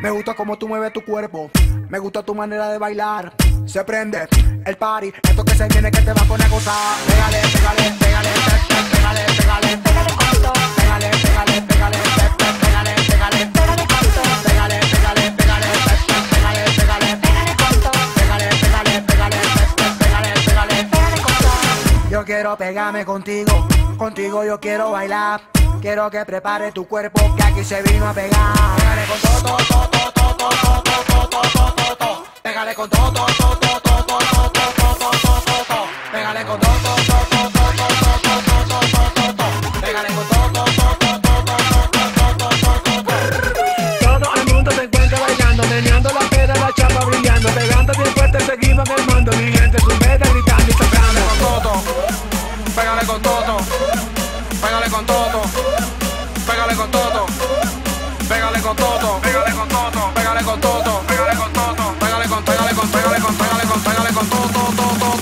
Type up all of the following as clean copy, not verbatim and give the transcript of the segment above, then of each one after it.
Me gusta cómo tú mueves tu cuerpo, me gusta tu manera de bailar. Se prende el party, esto que se viene que te va a poner a gozar. Pégale, pégale, pégale, pégale, pégale, pégale con todo. Pégale, pégale, pégale, pégale, pégale, pégale con todo. Pégale, pégale, pégale, pégale, pégale, pégale con todo. Pégale, pégale, pégale, pégale, pégale, pégale con todo. Yo quiero pegarme contigo, contigo yo quiero bailar. Quiero que prepare tu cuerpo, que aquí se vino a pegar. Pégale con todo, todo, todo, todo, todo, todo, todo, todo, todo. Pégale con todo, todo, todo, todo, todo, todo, todo, todo, todo. Pégale con todo, todo, todo, todo, todo, todo, todo. Pégale con todo, todo, todo, todo, todo, todo. Todo el mundo se encuentra bailando, meneando la pera, la chapa brillando, pegando bien fuerte, seguimos quemando, mi gente sube gritando y tocando. Pégale con todo, pégale con todo. Pégale con todo, pégale con todo, pégale con todo, pégale con todo, pégale con todo, pégale con todo, pégale con todo, pégale con, pégale con, pégale con, pégale con todo, todo, todo, todo, todo, todo.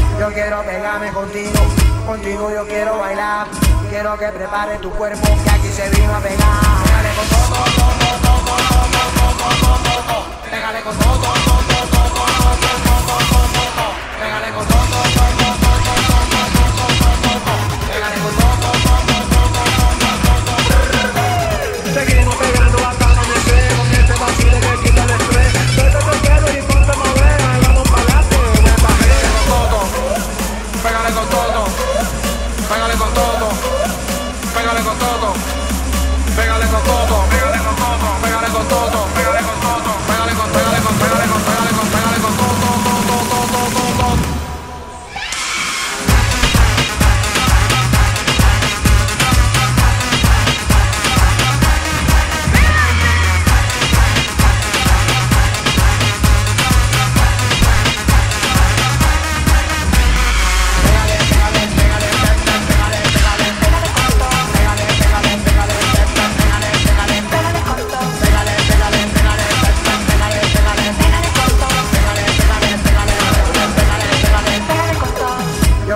Quiero pegarme contigo, contigo yo quiero bailar. Quiero que prepare tu cuerpo, que aquí se vino a pegar. Pégale con todo, todo, todo, todo, todo, todo, todo. Pégale con todo, todo, todo, todo, todo, todo, todo. Pégale con todo, todo, todo, todo, todo, todo. Pégale con todo, todo, todo, todo, todo. Seguimos pegando hasta amanecer, con este vacile que quita el estrés. Suelta tu pelo y ponte a mover, vamos para adelante, buen papel. Pégale con todo, pégale con todo, pégale con todo, pégale con todo, pégale con todo, pégale con todo, pégale con todo, pégale con, pégale con, pégale con, pégale con, pégale con todo, todo, todo, todo, todo.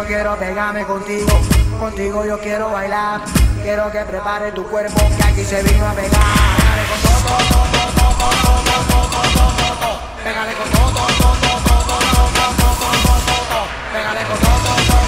Quiero pegarme contigo, contigo yo quiero bailar. Quiero que prepare tu cuerpo, que aquí se vino a pegar. Pégale con todo, todo, todo, todo, todo, todo, todo. Pégale con todo, todo, todo, todo, todo, todo, todo, todo. Pégale con todo, todo.